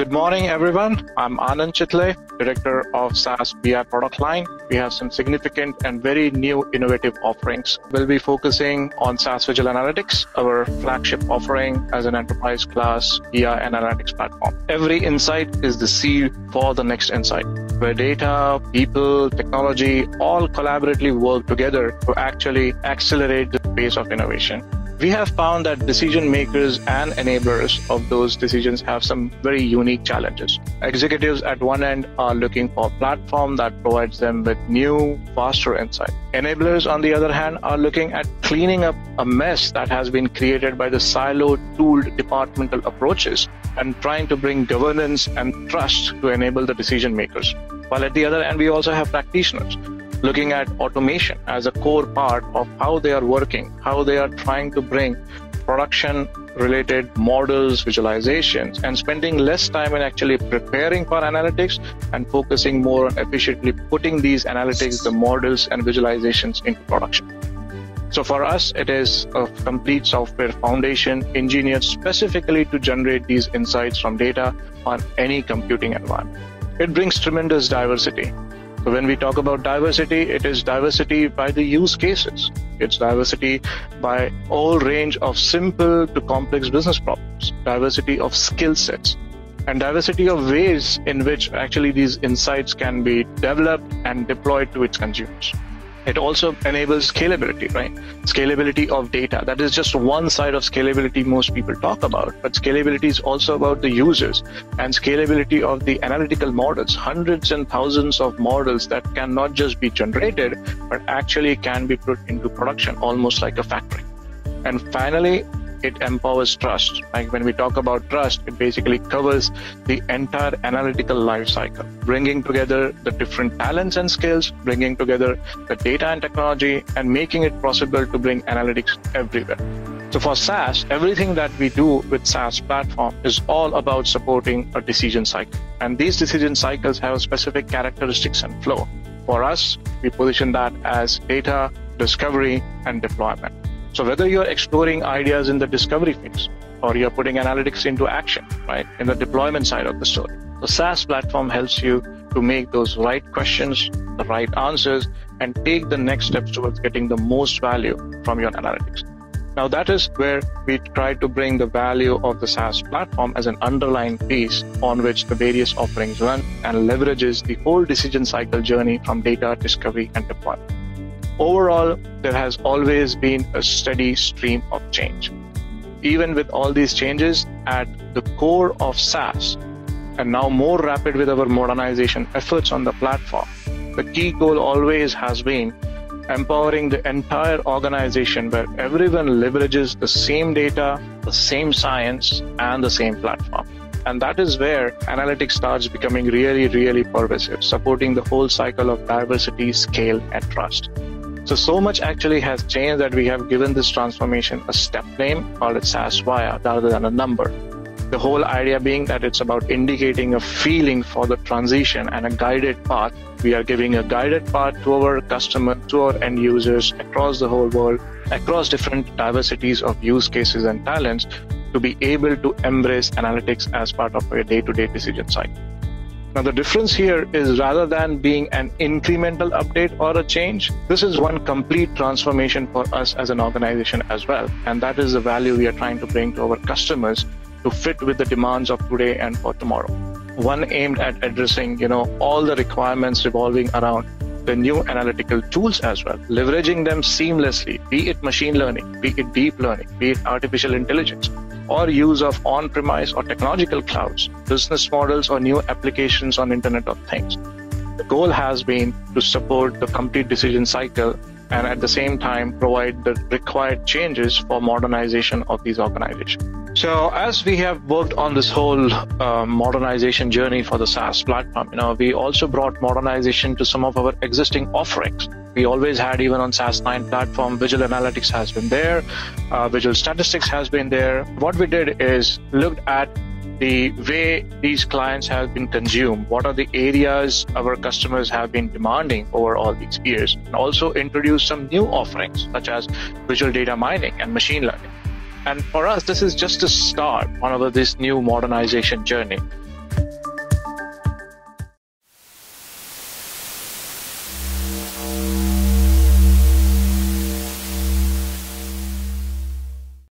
Good morning, everyone. I'm Anand Chitale, Director of SAS Viya product line. We have some significant and very new innovative offerings. We'll be focusing on SAS Visual Analytics, our flagship offering as an enterprise class Viya and analytics platform. Every insight is the seed for the next insight, where data, people, technology, all collaboratively work together to actually accelerate the pace of innovation. We have found that decision makers and enablers of those decisions have some very unique challenges. Executives at one end are looking for a platform that provides them with new, faster insight. Enablers, on the other hand, are looking at cleaning up a mess that has been created by the siloed, tooled departmental approaches and trying to bring governance and trust to enable the decision makers. While at the other end, we also have practitioners looking at automation as a core part of how they are working, how they are trying to bring production-related models, visualizations, and spending less time in actually preparing for analytics and focusing more on efficiently putting these analytics, the models, and visualizations into production. So for us, it is a complete software foundation engineered specifically to generate these insights from data on any computing environment. It brings tremendous diversity. So when we talk about diversity, it is diversity by the use cases. It's diversity by all range of simple to complex business problems, diversity of skill sets, and diversity of ways in which actually these insights can be developed and deployed to its consumers. It also enables scalability, right? Scalability of data. That is just one side of scalability most people talk about, but scalability is also about the users and scalability of the analytical models, hundreds and thousands of models that can not just be generated, but actually can be put into production, almost like a factory. And finally, it empowers trust. Like when we talk about trust, it basically covers the entire analytical life cycle, bringing together the different talents and skills, bringing together the data and technology, and making it possible to bring analytics everywhere. So for SAS, everything that we do with SAS platform is all about supporting a decision cycle. And these decision cycles have specific characteristics and flow. For us, we position that as data, discovery, and deployment. So whether you're exploring ideas in the discovery phase or you're putting analytics into action, right, in the deployment side of the story, the SAS platform helps you to make those right questions, the right answers, and take the next steps towards getting the most value from your analytics. Now that is where we try to bring the value of the SAS platform as an underlying piece on which the various offerings run and leverages the whole decision cycle journey from data, discovery, and deployment. Overall, there has always been a steady stream of change. Even with all these changes at the core of SAS, and now more rapid with our modernization efforts on the platform, the key goal always has been empowering the entire organization where everyone leverages the same data, the same science, and the same platform. And that is where analytics starts becoming really, really pervasive, supporting the whole cycle of diversity, scale, and trust. So much actually has changed that we have given this transformation a step name called it SAS Viya rather than a number. The whole idea being that it's about indicating a feeling for the transition and a guided path. We are giving a guided path to our customer, to our end users across the whole world, across different diversities of use cases and talents to be able to embrace analytics as part of your day-to-day decision cycle. Now, the difference here is rather than being an incremental update or a change, this is one complete transformation for us as an organization as well. And that is the value we are trying to bring to our customers to fit with the demands of today and for tomorrow. One aimed at addressing, all the requirements revolving around the new analytical tools as well, leveraging them seamlessly, be it machine learning, be it deep learning, be it artificial intelligence, or use of on-premise or technological clouds, business models, or new applications on Internet of Things. The goal has been to support the complete decision cycle and at the same time provide the required changes for modernization of these organizations. So as we have worked on this whole modernization journey for the SAS platform, we also brought modernization to some of our existing offerings. We always had, even on SAS 9 platform, Visual Analytics has been there, Visual Statistics has been there. What we did is looked at the way these clients have been consumed, what are the areas our customers have been demanding over all these years, and also introduced some new offerings such as visual data mining and machine learning. And for us, this is just a start on this new modernization journey.